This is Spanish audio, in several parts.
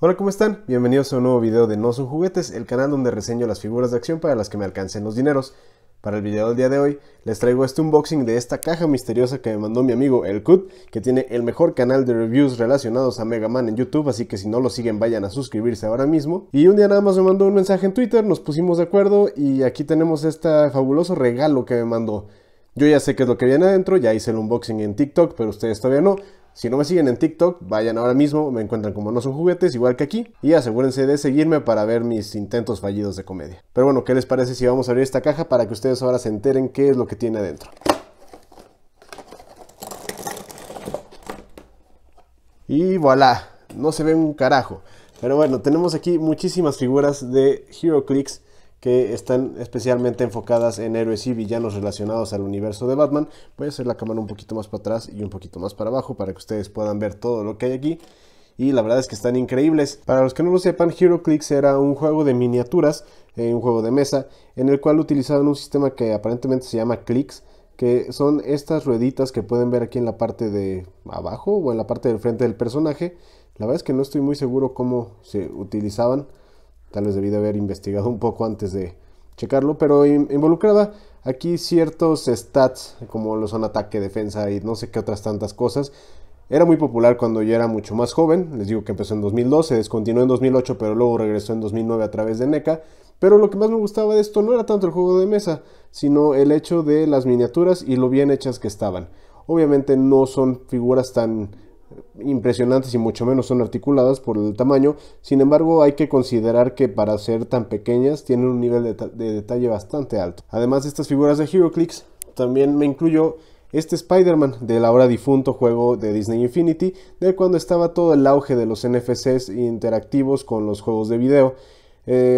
Hola, ¿cómo están? Bienvenidos a un nuevo video de No Son Juguetes, el canal donde reseño las figuras de acción para las que me alcancen los dineros. Para el video del día de hoy, les traigo este unboxing de esta caja misteriosa que me mandó mi amigo Elcut, que tiene el mejor canal de reviews relacionados a Mega Man en YouTube, así que si no lo siguen vayan a suscribirse ahora mismo. Y un día nada más me mandó un mensaje en Twitter, nos pusimos de acuerdo y aquí tenemos este fabuloso regalo que me mandó. Yo ya sé qué es lo que viene adentro, ya hice el unboxing en TikTok, pero ustedes todavía no. Si no me siguen en TikTok, vayan ahora mismo, me encuentran como No Son Juguetes, igual que aquí. Y asegúrense de seguirme para ver mis intentos fallidos de comedia. Pero bueno, ¿qué les parece si vamos a abrir esta caja para que ustedes ahora se enteren qué es lo que tiene adentro? Y voilà, no se ve un carajo. Pero bueno, tenemos aquí muchísimas figuras de HeroClix que están especialmente enfocadas en héroes y villanos relacionados al universo de Batman. Voy a hacer la cámara un poquito más para atrás y un poquito más para abajo para que ustedes puedan ver todo lo que hay aquí. Y la verdad es que están increíbles. Para los que no lo sepan, HeroClix era un juego de miniaturas, un juego de mesa, en el cual utilizaban un sistema que aparentemente se llama clics, que son estas rueditas que pueden ver aquí en la parte de abajo o en la parte del frente del personaje. La verdad es que no estoy muy seguro cómo se utilizaban. Tal vez debí de haber investigado un poco antes de checarlo, pero involucraba aquí ciertos stats, como lo son ataque, defensa y no sé qué otras tantas cosas. Era muy popular cuando yo era mucho más joven, les digo que empezó en 2002, se descontinuó en 2008, pero luego regresó en 2009 a través de NECA. Pero lo que más me gustaba de esto no era tanto el juego de mesa, sino el hecho de las miniaturas y lo bien hechas que estaban. Obviamente no son figuras tan impresionantes y mucho menos son articuladas por el tamaño, sin embargo hay que considerar que para ser tan pequeñas tienen un nivel de detalle bastante alto. Además de estas figuras de HeroClix, también me incluyó este Spider-Man del ahora difunto juego de Disney Infinity, de cuando estaba todo el auge de los NFCs interactivos con los juegos de video.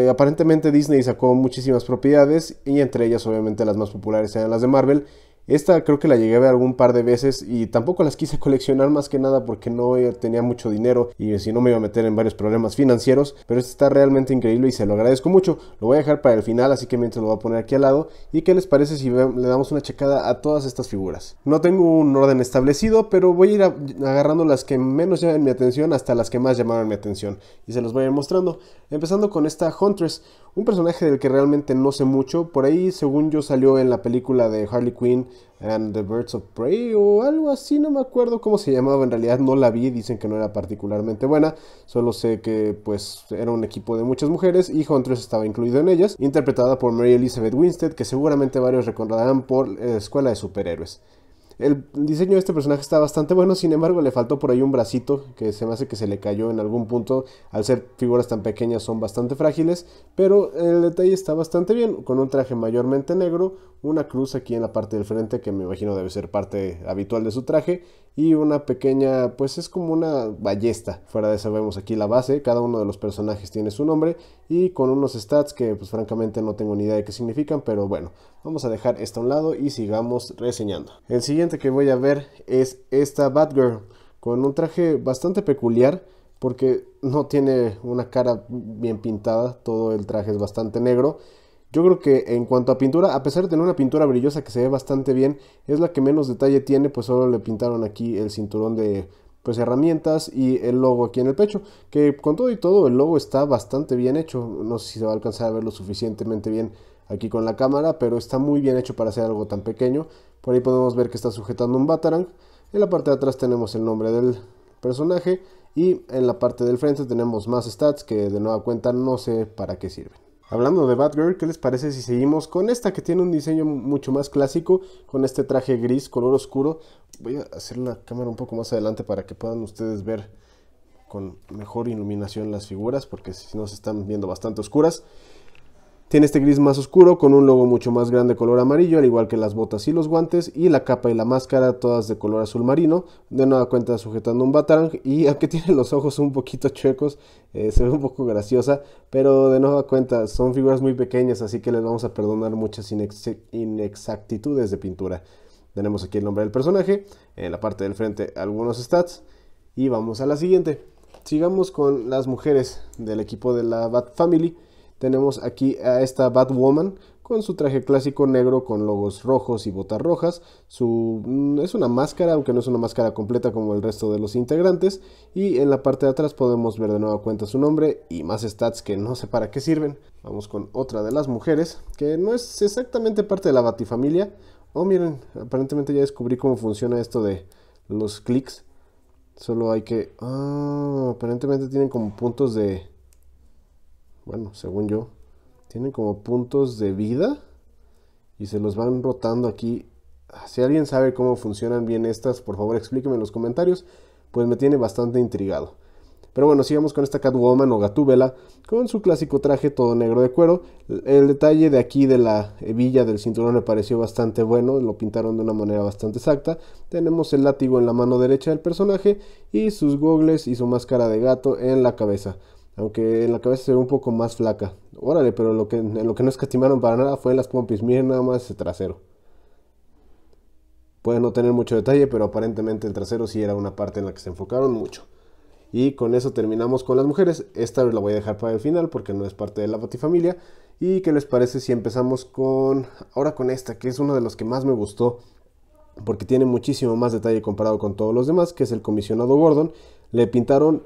Aparentemente Disney sacó muchísimas propiedades y entre ellas obviamente las más populares eran las de Marvel. Esta creo que la llegué a ver algún par de veces y tampoco las quise coleccionar, más que nada porque no tenía mucho dinero y si no me iba a meter en varios problemas financieros, pero este está realmente increíble y se lo agradezco mucho. Lo voy a dejar para el final, así que mientras lo voy a poner aquí al lado. ¿Y qué les parece si le damos una checada a todas estas figuras? No tengo un orden establecido, pero voy a ir agarrando las que menos llaman mi atención hasta las que más llamaron mi atención y se los voy a ir mostrando. Empezando con esta Huntress, un personaje del que realmente no sé mucho. Por ahí, según yo, salió en la película de Harley Quinn and the Birds of Prey o algo así, no me acuerdo cómo se llamaba, en realidad no la vi, dicen que no era particularmente buena, solo sé que pues era un equipo de muchas mujeres y Huntress estaba incluido en ellas, interpretada por Mary Elizabeth Winstead, que seguramente varios recordarán por Escuela de Superhéroes. El diseño de este personaje está bastante bueno, sin embargo le faltó por ahí un bracito que se me hace que se le cayó en algún punto. Al ser figuras tan pequeñas son bastante frágiles, pero el detalle está bastante bien, con un traje mayormente negro, una cruz aquí en la parte del frente que me imagino debe ser parte habitual de su traje y una pequeña, pues es como una ballesta. Fuera de eso vemos aquí la base, cada uno de los personajes tiene su nombre y con unos stats que pues francamente no tengo ni idea de qué significan, pero bueno, vamos a dejar esto a un lado y sigamos reseñando. El siguiente que voy a ver es esta Batgirl, con un traje bastante peculiar porque no tiene una cara bien pintada, todo el traje es bastante negro. Yo creo que en cuanto a pintura, a pesar de tener una pintura brillosa que se ve bastante bien, es la que menos detalle tiene, pues solo le pintaron aquí el cinturón de pues herramientas y el logo aquí en el pecho, que con todo y todo el logo está bastante bien hecho. No sé si se va a alcanzar a ver lo suficientemente bien aquí con la cámara, pero está muy bien hecho para hacer algo tan pequeño. Por ahí podemos ver que está sujetando un batarang. En la parte de atrás tenemos el nombre del personaje y en la parte del frente tenemos más stats que de nueva cuenta no sé para qué sirven. Hablando de Batgirl, ¿qué les parece si seguimos con esta que tiene un diseño mucho más clásico, con este traje gris, color oscuro? Voy a hacer la cámara un poco más adelante para que puedan ustedes ver con mejor iluminación las figuras, porque si no se están viendo bastante oscuras. Tiene este gris más oscuro con un logo mucho más grande color amarillo, al igual que las botas y los guantes, y la capa y la máscara todas de color azul marino, de nueva cuenta sujetando un batarang, y aunque tiene los ojos un poquito chuecos, se ve un poco graciosa, pero de nueva cuenta son figuras muy pequeñas, así que les vamos a perdonar muchas inexactitudes de pintura. Tenemos aquí el nombre del personaje, en la parte del frente algunos stats, y vamos a la siguiente. Sigamos con las mujeres del equipo de la Batfamily. Tenemos aquí a esta Batwoman con su traje clásico negro con logos rojos y botas rojas. Es una máscara, aunque no es una máscara completa como el resto de los integrantes. Y en la parte de atrás podemos ver de nueva cuenta su nombre y más stats que no sé para qué sirven. Vamos con otra de las mujeres, que no es exactamente parte de la Batifamilia. Oh, miren, aparentemente ya descubrí cómo funciona esto de los clics. Solo hay que... Ah, aparentemente tienen como puntos de... Bueno, según yo, tienen como puntos de vida y se los van rotando aquí. Si alguien sabe cómo funcionan bien estas, por favor explíquenme en los comentarios, pues me tiene bastante intrigado. Pero bueno, sigamos con esta Catwoman o Gatúbela, con su clásico traje todo negro de cuero. El detalle de aquí de la hebilla del cinturón me pareció bastante bueno, lo pintaron de una manera bastante exacta. Tenemos el látigo en la mano derecha del personaje y sus gogles y su máscara de gato en la cabeza. Aunque en la cabeza se ve un poco más flaca. Órale, pero lo que no escatimaron para nada fue las pompis, miren nada más ese trasero. Puede no tener mucho detalle, pero aparentemente el trasero sí era una parte en la que se enfocaron mucho. Y con eso terminamos con las mujeres. Esta la voy a dejar para el final porque no es parte de la Batifamilia. ¿Y qué les parece si empezamos con... ahora con esta, que es uno de los que más me gustó, porque tiene muchísimo más detalle comparado con todos los demás, que es el comisionado Gordon? Le pintaron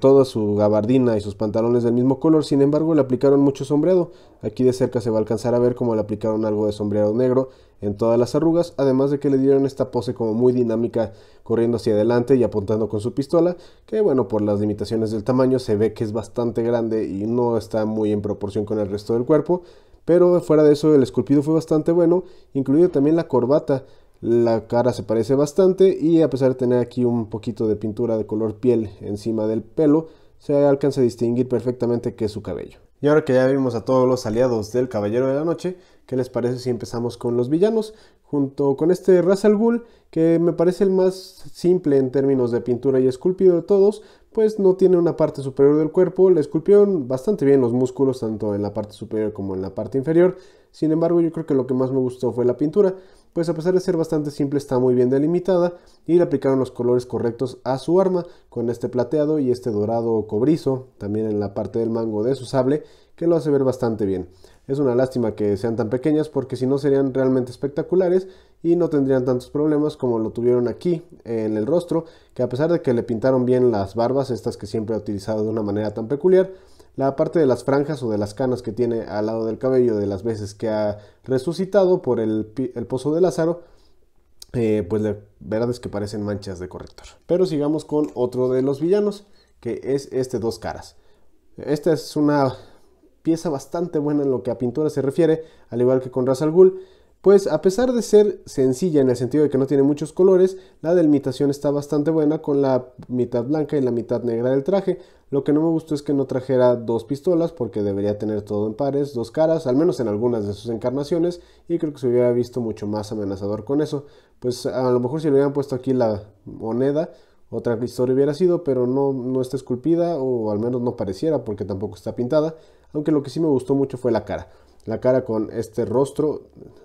toda su gabardina y sus pantalones del mismo color, sin embargo le aplicaron mucho sombreado. Aquí de cerca se va a alcanzar a ver cómo le aplicaron algo de sombreado negro en todas las arrugas, además de que le dieron esta pose como muy dinámica, corriendo hacia adelante y apuntando con su pistola, que bueno, por las limitaciones del tamaño se ve que es bastante grande y no está muy en proporción con el resto del cuerpo, pero fuera de eso el esculpido fue bastante bueno, incluido también la corbata. La cara se parece bastante y a pesar de tener aquí un poquito de pintura de color piel encima del pelo, se alcanza a distinguir perfectamente que es su cabello. Y ahora que ya vimos a todos los aliados del Caballero de la Noche, ¿qué les parece si empezamos con los villanos? Junto con este Ra's al Ghul, que me parece el más simple en términos de pintura y esculpido de todos, pues no tiene una parte superior del cuerpo, le esculpieron bastante bien los músculos tanto en la parte superior como en la parte inferior. Sin embargo, yo creo que lo que más me gustó fue la pintura, pues a pesar de ser bastante simple está muy bien delimitada y le aplicaron los colores correctos a su arma, con este plateado y este dorado cobrizo, también en la parte del mango de su sable, que lo hace ver bastante bien. Es una lástima que sean tan pequeñas porque si no serían realmente espectaculares y no tendrían tantos problemas como lo tuvieron aquí en el rostro, que a pesar de que le pintaron bien las barbas, estas que siempre ha utilizado de una manera tan peculiar, la parte de las franjas o de las canas que tiene al lado del cabello de las veces que ha resucitado por el pozo de Lázaro, pues la verdad es que parecen manchas de corrector. Pero sigamos con otro de los villanos, que es este Dos Caras. Esta es una pieza bastante buena en lo que a pintura se refiere, al igual que con Ra's al Ghul. Pues a pesar de ser sencilla en el sentido de que no tiene muchos colores, la delimitación está bastante buena con la mitad blanca y la mitad negra del traje. Lo que no me gustó es que no trajera dos pistolas porque debería tener todo en pares, dos caras, al menos en algunas de sus encarnaciones, y creo que se hubiera visto mucho más amenazador con eso. Pues a lo mejor si le hubieran puesto aquí la moneda, otra historia hubiera sido, pero no está esculpida o al menos no pareciera porque tampoco está pintada, aunque lo que sí me gustó mucho fue la cara. La cara con este rostro,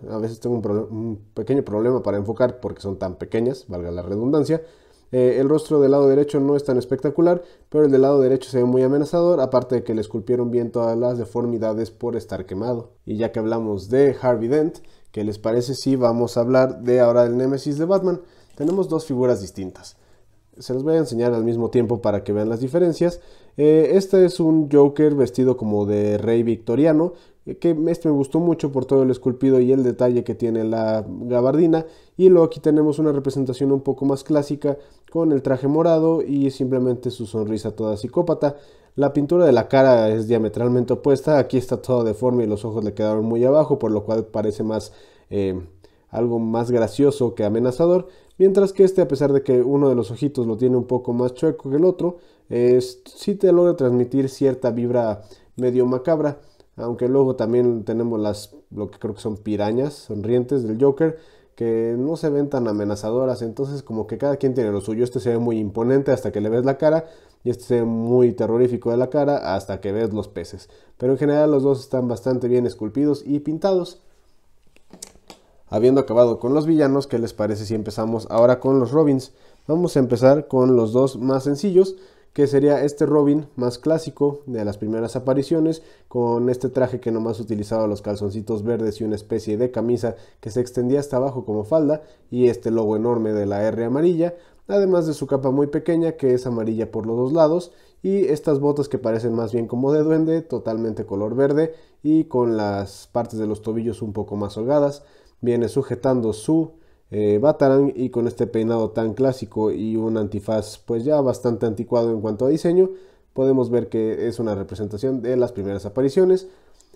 a veces tengo un pequeño problema para enfocar porque son tan pequeñas, valga la redundancia. El rostro del lado derecho no es tan espectacular, pero el del lado derecho se ve muy amenazador, aparte de que le esculpieron bien todas las deformidades por estar quemado. Y ya que hablamos de Harvey Dent, ¿qué les parece si vamos a hablar de ahora del némesis de Batman? Tenemos dos figuras distintas. Se los voy a enseñar al mismo tiempo para que vean las diferencias. Este es un Joker vestido como de rey victoriano, que este me gustó mucho por todo el esculpido y el detalle que tiene la gabardina. Y luego aquí tenemos una representación un poco más clásica con el traje morado y simplemente su sonrisa toda psicópata. La pintura de la cara es diametralmente opuesta, aquí está todo deforme y los ojos le quedaron muy abajo, por lo cual parece más algo más gracioso que amenazador. Mientras que este, a pesar de que uno de los ojitos lo tiene un poco más chueco que el otro, sí te logra transmitir cierta vibra medio macabra. Aunque luego también tenemos lo que creo que son pirañas sonrientes del Joker, que no se ven tan amenazadoras. Entonces como que cada quien tiene lo suyo. Este se ve muy imponente hasta que le ves la cara, y este se ve muy terrorífico de la cara hasta que ves los peces. Pero en general los dos están bastante bien esculpidos y pintados. Habiendo acabado con los villanos, ¿qué les parece si empezamos ahora con los Robins? Vamos a empezar con los dos más sencillos, que sería este Robin más clásico de las primeras apariciones, con este traje que nomás utilizaba los calzoncitos verdes y una especie de camisa que se extendía hasta abajo como falda, y este logo enorme de la R amarilla, además de su capa muy pequeña que es amarilla por los dos lados, y estas botas que parecen más bien como de duende, totalmente color verde y con las partes de los tobillos un poco más holgadas. Viene sujetando su Batarang y con este peinado tan clásico y un antifaz pues ya bastante anticuado en cuanto a diseño, podemos ver que es una representación de las primeras apariciones.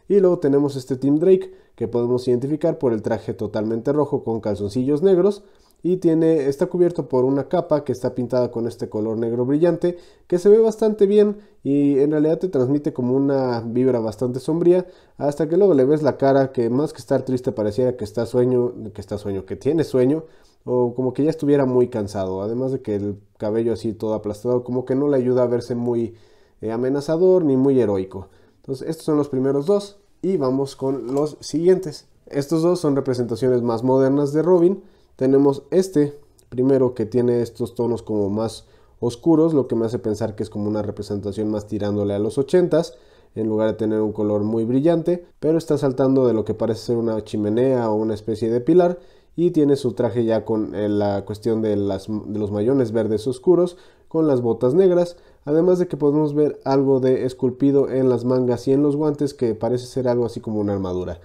Y luego tenemos este Tim Drake, que podemos identificar por el traje totalmente rojo con calzoncillos negros, y tiene, está cubierto por una capa que está pintada con este color negro brillante, que se ve bastante bien y en realidad te transmite como una vibra bastante sombría, hasta que luego le ves la cara, que más que estar triste pareciera que tiene sueño, o como que ya estuviera muy cansado, además de que el cabello así todo aplastado como que no le ayuda a verse muy amenazador ni muy heroico. Entonces estos son los primeros dos y vamos con los siguientes. Estos dos son representaciones más modernas de Robin. Tenemos este primero, que tiene estos tonos como más oscuros, lo que me hace pensar que es como una representación más tirándole a los 80s, en lugar de tener un color muy brillante, pero está saltando de lo que parece ser una chimenea o una especie de pilar, y tiene su traje ya con la cuestión de los mayones verdes oscuros, con las botas negras, además de que podemos ver algo de esculpido en las mangas y en los guantes, que parece ser algo así como una armadura.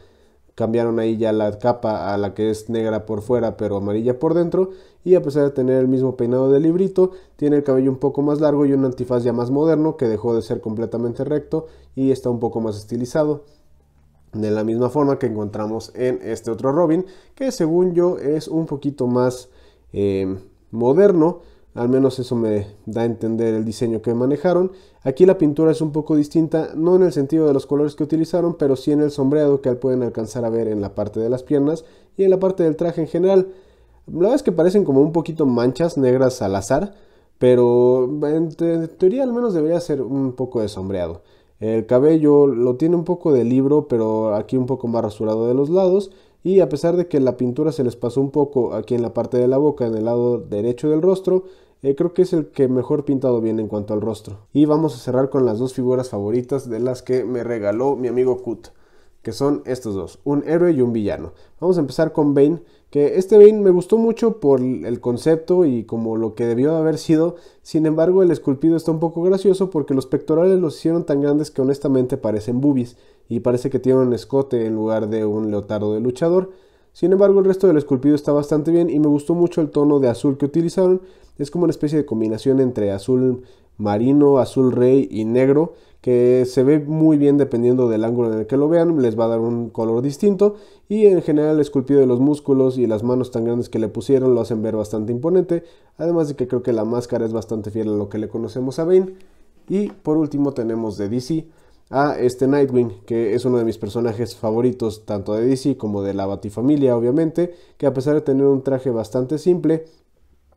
Cambiaron ahí ya la capa a la que es negra por fuera pero amarilla por dentro, y a pesar de tener el mismo peinado de librito, tiene el cabello un poco más largo y un antifaz ya más moderno, que dejó de ser completamente recto y está un poco más estilizado. De la misma forma que encontramos en este otro Robin, que según yo es un poquito más moderno, al menos eso me da a entender el diseño que manejaron. Aquí la pintura es un poco distinta, no en el sentido de los colores que utilizaron, pero sí en el sombreado que pueden alcanzar a ver en la parte de las piernas y en la parte del traje en general. La verdad es que parecen como un poquito manchas negras al azar, pero en teoría al menos debería ser un poco de sombreado. El cabello lo tiene un poco de libro, pero aquí un poco más rasurado de los lados. Y a pesar de que la pintura se les pasó un poco aquí en la parte de la boca, en el lado derecho del rostro, creo que es el que mejor pintado viene en cuanto al rostro. Y vamos a cerrar con las dos figuras favoritas de las que me regaló mi amigo Cut, que son estos dos, un héroe y un villano. Vamos a empezar con Bane, que este Bane me gustó mucho por el concepto y como lo que debió de haber sido. Sin embargo, el esculpido está un poco gracioso porque los pectorales los hicieron tan grandes que honestamente parecen boobies, y parece que tiene un escote en lugar de un leotardo de luchador. Sin embargo, el resto del esculpido está bastante bien y me gustó mucho el tono de azul que utilizaron. Es como una especie de combinación entre azul marino, azul rey y negro, que se ve muy bien dependiendo del ángulo en el que lo vean, les va a dar un color distinto. Y en general el esculpido de los músculos y las manos tan grandes que le pusieron lo hacen ver bastante imponente, además de que creo que la máscara es bastante fiel a lo que le conocemos a Bane. Y por último tenemos de DC a este Nightwing, que es uno de mis personajes favoritos tanto de DC como de la Batifamilia, obviamente, que a pesar de tener un traje bastante simple,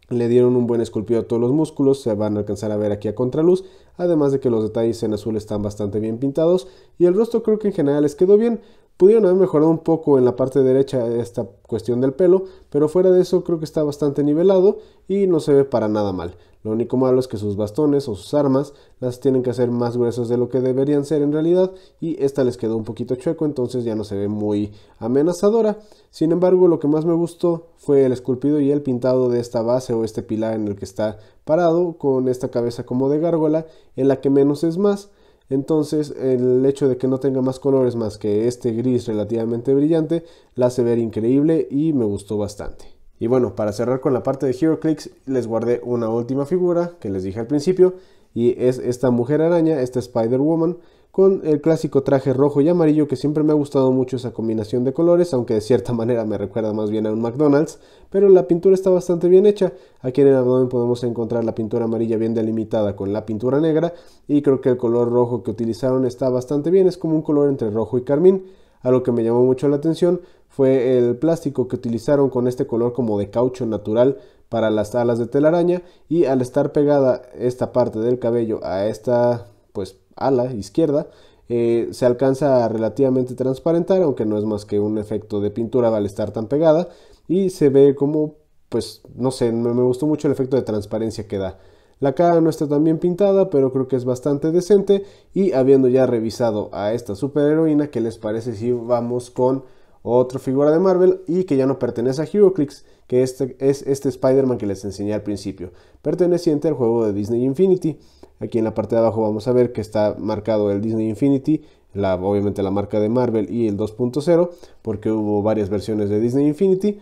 le dieron un buen esculpido a todos los músculos, se van a alcanzar a ver aquí a contraluz, además de que los detalles en azul están bastante bien pintados, y el rostro creo que en general les quedó bien. Pudieron haber mejorado un poco en la parte derecha esta cuestión del pelo, pero fuera de eso creo que está bastante nivelado y no se ve para nada mal. Lo único malo es que sus bastones o sus armas las tienen que hacer más gruesas de lo que deberían ser en realidad, y esta les quedó un poquito chueco, entonces ya no se ve muy amenazadora. Sin embargo, lo que más me gustó fue el esculpido y el pintado de esta base o este pilar en el que está parado, con esta cabeza como de gárgola, en la que menos es más. Entonces el hecho de que no tenga más colores más que este gris relativamente brillante la hace ver increíble y me gustó bastante. Y bueno, para cerrar con la parte de HeroClix, les guardé una última figura que les dije al principio, y es esta mujer araña, esta Spider Woman, con el clásico traje rojo y amarillo, que siempre me ha gustado mucho esa combinación de colores, aunque de cierta manera me recuerda más bien a un McDonald's, pero la pintura está bastante bien hecha. Aquí en el abdomen podemos encontrar la pintura amarilla bien delimitada con la pintura negra, y creo que el color rojo que utilizaron está bastante bien, es como un color entre rojo y carmín. Algo que me llamó mucho la atención fue el plástico que utilizaron con este color como de caucho natural para las alas de telaraña, y al estar pegada esta parte del cabello a esta pues ala izquierda, se alcanza a relativamente transparentar, aunque no es más que un efecto de pintura al estar tan pegada, y se ve como, pues no sé, me gustó mucho el efecto de transparencia que da. La cara no está tan bien pintada, pero creo que es bastante decente. Y habiendo ya revisado a esta superheroína, ¿qué les parece si vamos con otra figura de Marvel y que ya no pertenece a HeroClix, que este es este Spider-Man que les enseñé al principio, perteneciente al juego de Disney Infinity? Aquí en la parte de abajo vamos a ver que está marcado el Disney Infinity, obviamente la marca de Marvel, y el 2.0, porque hubo varias versiones de Disney Infinity.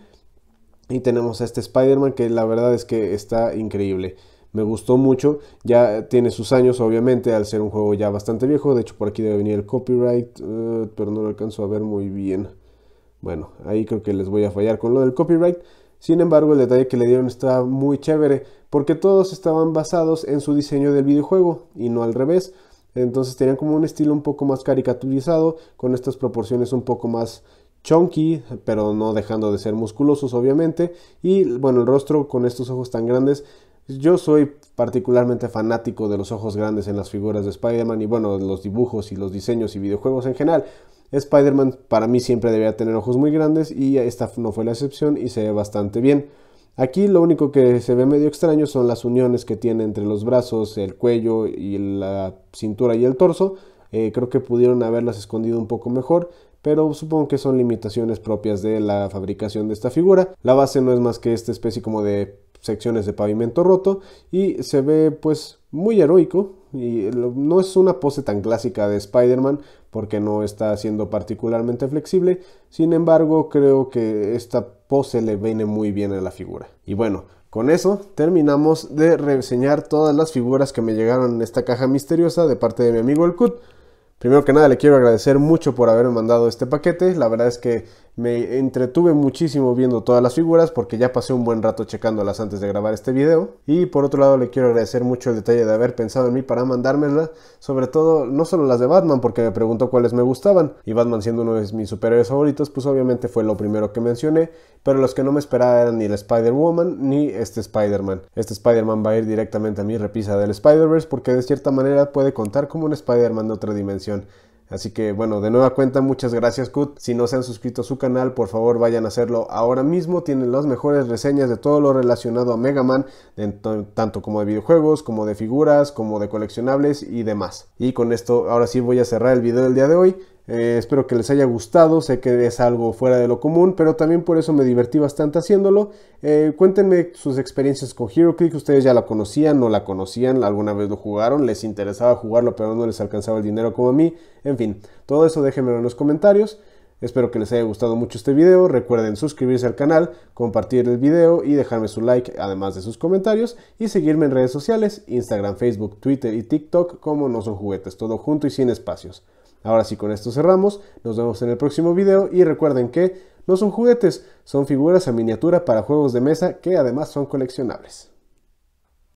Y tenemos a este Spider-Man que la verdad es que está increíble. Me gustó mucho, ya tiene sus años obviamente al ser un juego ya bastante viejo. De hecho por aquí debe venir el copyright, pero no lo alcanzo a ver muy bien. Bueno, ahí creo que les voy a fallar con lo del copyright. Sin embargo, el detalle que le dieron está muy chévere, porque todos estaban basados en su diseño del videojuego y no al revés. Entonces tenían como un estilo un poco más caricaturizado, con estas proporciones un poco más chunky, pero no dejando de ser musculosos obviamente. Y bueno, el rostro con estos ojos tan grandes. Yo soy particularmente fanático de los ojos grandes en las figuras de Spider-Man, y bueno, los dibujos y los diseños y videojuegos en general. Spider-Man para mí siempre debía tener ojos muy grandes, y esta no fue la excepción y se ve bastante bien. Aquí lo único que se ve medio extraño son las uniones que tiene entre los brazos, el cuello y la cintura y el torso. Creo que pudieron haberlas escondido un poco mejor, pero supongo que son limitaciones propias de la fabricación de esta figura. La base no es más que esta especie como de secciones de pavimento roto, y se ve pues muy heroico. Y no es una pose tan clásica de Spider-Man, porque no está siendo particularmente flexible. Sin embargo, creo que esta pose le viene muy bien a la figura. Y bueno, con eso terminamos de reseñar todas las figuras que me llegaron en esta caja misteriosa de parte de mi amigo Elcut. Primero que nada, le quiero agradecer mucho por haberme mandado este paquete. La verdad es que me entretuve muchísimo viendo todas las figuras, porque ya pasé un buen rato checándolas antes de grabar este video. Y por otro lado, le quiero agradecer mucho el detalle de haber pensado en mí para mandármelas. Sobre todo, no solo las de Batman, porque me preguntó cuáles me gustaban. Y Batman, siendo uno de mis superhéroes favoritos, pues obviamente fue lo primero que mencioné. Pero los que no me esperaba eran ni la Spider Woman ni este Spider-Man. Este Spider-Man va a ir directamente a mi repisa del Spider-Verse, porque de cierta manera puede contar como un Spider-Man de otra dimensión. Así que bueno, de nueva cuenta, muchas gracias Cut. Si no se han suscrito a su canal, por favor vayan a hacerlo ahora mismo. Tienen las mejores reseñas de todo lo relacionado a Mega Man, tanto como de videojuegos, como de figuras, como de coleccionables y demás. Y con esto ahora sí voy a cerrar el video del día de hoy. Espero que les haya gustado, sé que es algo fuera de lo común, pero también por eso me divertí bastante haciéndolo. Cuéntenme sus experiencias con HeroClix. Ustedes ya la conocían, no la conocían, alguna vez lo jugaron, les interesaba jugarlo pero no les alcanzaba el dinero como a mí. En fin, todo eso déjenmelo en los comentarios. Espero que les haya gustado mucho este video. Recuerden suscribirse al canal, compartir el video y dejarme su like, además de sus comentarios, y seguirme en redes sociales, Instagram, Facebook, Twitter y TikTok como No Son Juguetes, todo junto y sin espacios. Ahora sí, con esto cerramos, nos vemos en el próximo video y recuerden que no son juguetes, son figuras a miniatura para juegos de mesa que además son coleccionables.